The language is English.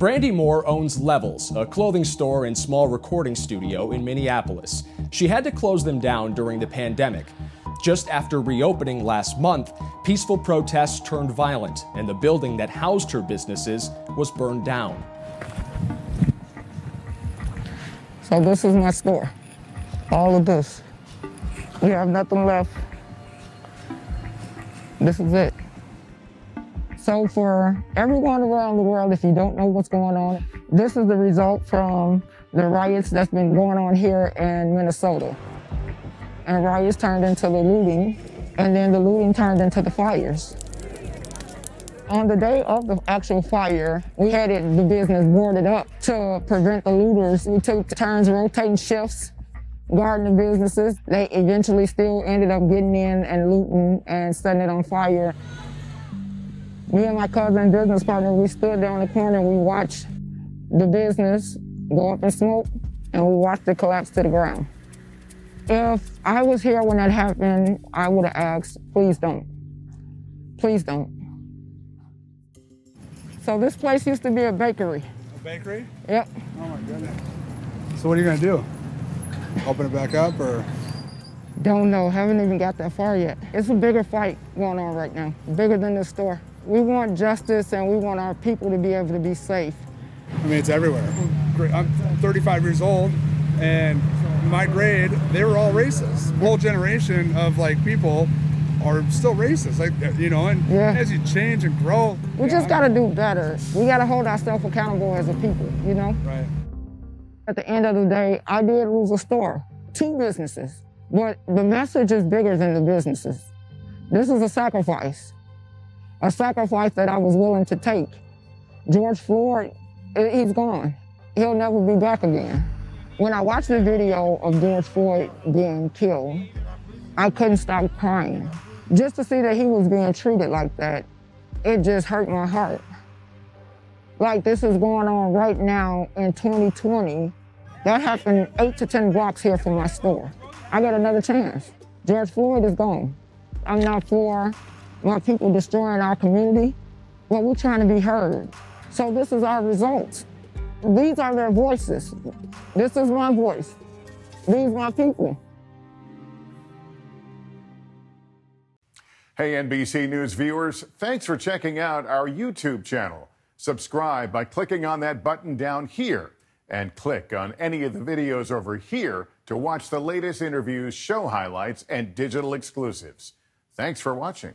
Brandy Moore owns Levels, a clothing store and small recording studio in Minneapolis. She had to close them down during the pandemic. Just after reopening last month, peaceful protests turned violent, and the building that housed her businesses was burned down. So this is my store. All of this. We have nothing left. This is it. So for everyone around the world, if you don't know what's going on, this is the result from the riots that's been going on here in Minnesota. And riots turned into the looting, and then the looting turned into the fires. On the day of the actual fire, we had the business boarded up to prevent the looters. We took turns rotating shifts, guarding the businesses. They eventually still ended up getting in and looting and setting it on fire. Me and my cousin, business partner, we stood there on the corner and we watched the business go up in smoke, and we watched it collapse to the ground. If I was here when that happened, I would have asked, please don't. Please don't. So this place used to be a bakery. A bakery? Yep. Oh my goodness. So what are you gonna do? Open it back up or? Don't know, haven't even got that far yet. It's a bigger fight going on right now, bigger than this store. We want justice and we want our people to be able to be safe. I mean, it's everywhere. I'm 35 years old, and my grade, they were all racist. The whole generation of like people are still racist, like, you know, and as you change and grow. We just gotta do better. We gotta hold ourselves accountable as a people, you know? Right. At the end of the day, I did lose a store, two businesses, but the message is bigger than the businesses. This is a sacrifice that I was willing to take. George Floyd, he's gone. He'll never be back again. When I watched the video of George Floyd being killed, I couldn't stop crying. Just to see that he was being treated like that, it just hurt my heart. Like, this is going on right now in 2020. That happened 8 to 10 blocks here from my store. I got another chance. George Floyd is gone. I'm not for my people destroying our community, but we're trying to be heard. So this is our results. These are their voices. This is my voice. These are my people. Hey, NBC News viewers, thanks for checking out our YouTube channel. Subscribe by clicking on that button down here, and click on any of the videos over here to watch the latest interviews, show highlights, and digital exclusives. Thanks for watching.